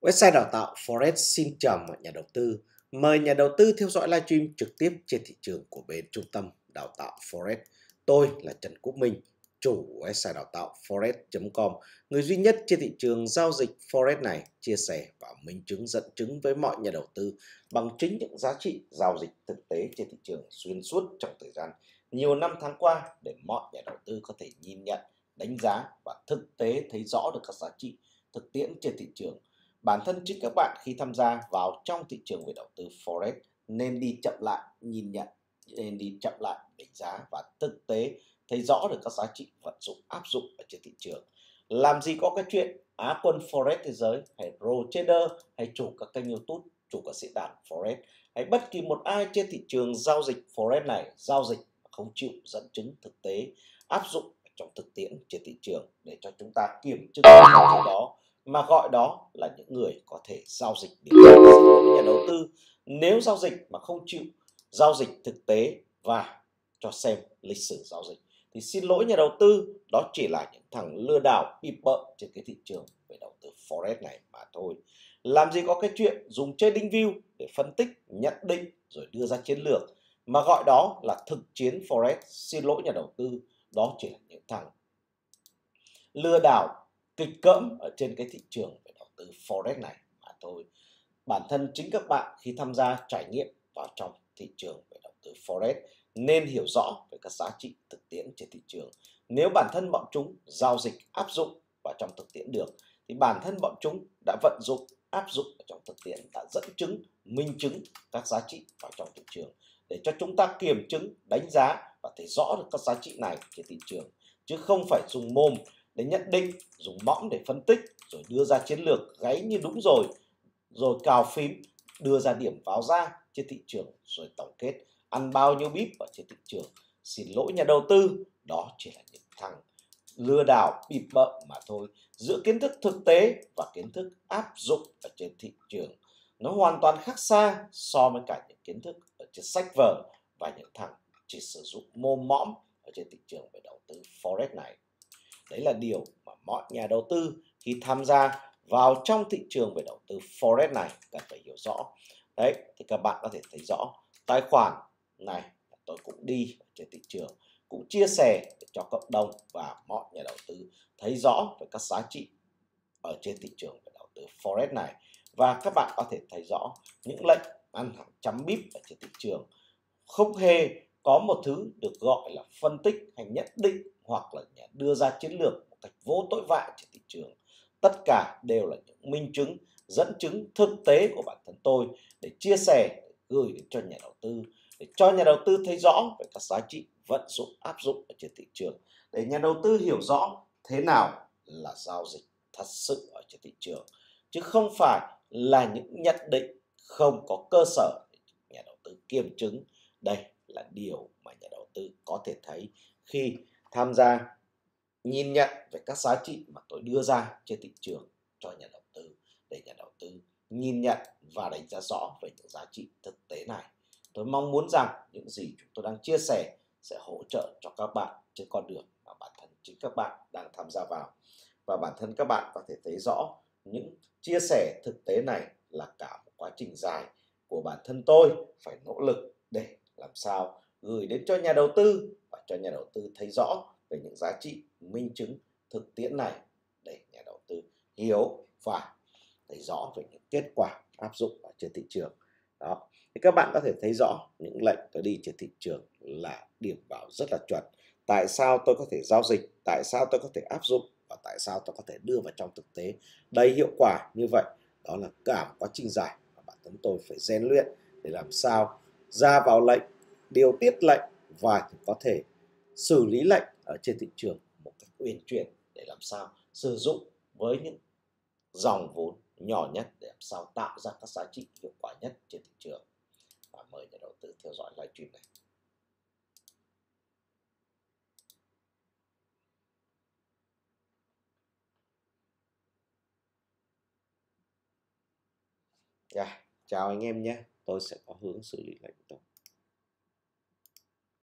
Website đào tạo Forex xin chào mọi nhà đầu tư. Mời nhà đầu tư theo dõi livestream trực tiếp trên thị trường của bên trung tâm đào tạo Forex. Tôi là Trần Quốc Minh, chủ website đào tạo Forex.com, người duy nhất trên thị trường giao dịch Forex này chia sẻ và minh chứng dẫn chứng với mọi nhà đầu tư bằng chính những giá trị giao dịch thực tế trên thị trường xuyên suốt trong thời gian nhiều năm tháng qua để mọi nhà đầu tư có thể nhìn nhận, đánh giá và thực tế thấy rõ được các giá trị thực tiễn trên thị trường. Bản thân chính các bạn khi tham gia vào trong thị trường về đầu tư Forex nên đi chậm lại nhìn nhận, nên đi chậm lại đánh giá và thực tế thấy rõ được các giá trị vận dụng áp dụng ở trên thị trường. Làm gì có cái chuyện Á quân Forex thế giới hay pro trader hay chủ các kênh YouTube, chủ các diễn đàn Forex hay bất kỳ một ai trên thị trường giao dịch Forex này giao dịch không chịu dẫn chứng thực tế áp dụng trong thực tiễn trên thị trường để cho chúng ta kiểm chứng cái đó, mà gọi đó là những người có thể giao dịch để giao dịch với nhà đầu tư. Nếu giao dịch mà không chịu giao dịch thực tế và cho xem lịch sử giao dịch thì xin lỗi nhà đầu tư, đó chỉ là những thằng lừa đảo bịp bợm trên cái thị trường về đầu tư Forex này mà thôi. Làm gì có cái chuyện dùng trading view để phân tích, nhận định rồi đưa ra chiến lược, mà gọi đó là thực chiến Forex. Xin lỗi nhà đầu tư, đó chỉ là những thằng lừa đảo kịch cỡm ở trên cái thị trường về đầu tư Forex này mà thôi. Bản thân chính các bạn khi tham gia trải nghiệm vào trong thị trường về đầu tư Forex nên hiểu rõ về các giá trị thực tiễn trên thị trường. Nếu bản thân bọn chúng giao dịch áp dụng vào trong thực tiễn được thì bản thân bọn chúng đã vận dụng áp dụng vào trong thực tiễn, đã dẫn chứng, minh chứng các giá trị vào trong thị trường để cho chúng ta kiểm chứng, đánh giá và thấy rõ được các giá trị này trên thị trường, chứ không phải dùng mồm để nhận định, dùng mõm để phân tích rồi đưa ra chiến lược gáy như đúng rồi cào phím, đưa ra điểm vào ra trên thị trường rồi tổng kết ăn bao nhiêu bíp ở trên thị trường. Xin lỗi nhà đầu tư, đó chỉ là những thằng lừa đảo bịp bợm mà thôi. Giữa kiến thức thực tế và kiến thức áp dụng ở trên thị trường nó hoàn toàn khác xa so với cả những kiến thức ở trên sách vở và những thằng chỉ sử dụng mồm mõm ở trên thị trường về đầu tư Forex này. Đấy là điều mà mọi nhà đầu tư khi tham gia vào trong thị trường về đầu tư Forex này cần phải hiểu rõ. Đấy, thì các bạn có thể thấy rõ tài khoản này tôi cũng đi trên thị trường, cũng chia sẻ để cho cộng đồng và mọi nhà đầu tư thấy rõ về các giá trị ở trên thị trường về đầu tư Forex này. Và các bạn có thể thấy rõ những lệnh ăn hàng trăm bíp ở trên thị trường, không hề có một thứ được gọi là phân tích hay nhận định hoặc là đưa ra chiến lược một cách vô tội vạ trên thị trường. Tất cả đều là những minh chứng, dẫn chứng thực tế của bản thân tôi để chia sẻ, gửi đến cho nhà đầu tư, để cho nhà đầu tư thấy rõ về các giá trị vận dụng áp dụng ở trên thị trường, để nhà đầu tư hiểu rõ thế nào là giao dịch thật sự ở trên thị trường, chứ không phải là những nhận định không có cơ sở để nhà đầu tư kiểm chứng. Đây là điều mà nhà đầu tư có thể thấy khi tham gia nhìn nhận về các giá trị mà tôi đưa ra trên thị trường cho nhà đầu tư, để nhà đầu tư nhìn nhận và đánh giá rõ về những giá trị thực tế này. Tôi mong muốn rằng những gì chúng tôi đang chia sẻ sẽ hỗ trợ cho các bạn trên con đường mà bản thân chính các bạn đang tham gia vào. Và bản thân các bạn có thể thấy rõ những chia sẻ thực tế này là cả một quá trình dài của bản thân tôi phải nỗ lực để làm sao gửi đến cho nhà đầu tư và cho nhà đầu tư thấy rõ về những giá trị minh chứng thực tiễn này, để nhà đầu tư hiểu và thấy rõ về những kết quả áp dụng ở trên thị trường. Đó, thì các bạn có thể thấy rõ những lệnh tôi đi trên thị trường là điểm vào rất là chuẩn. Tại sao tôi có thể giao dịch, tại sao tôi có thể áp dụng và tại sao tôi có thể đưa vào trong thực tế đầy hiệu quả như vậy. Đó là cả một quá trình dài mà bản thân tôi phải rèn luyện để làm sao ra vào lệnh, điều tiết lệnh và có thể xử lý lệnh ở trên thị trường một cách uyển chuyển, để làm sao sử dụng với những dòng vốn nhỏ nhất để làm sao tạo ra các giá trị hiệu quả nhất trên thị trường. Và mời nhà đầu tư theo dõi livestream này. Chào anh em nhé, tôi sẽ có hướng xử lý lệnh tôi.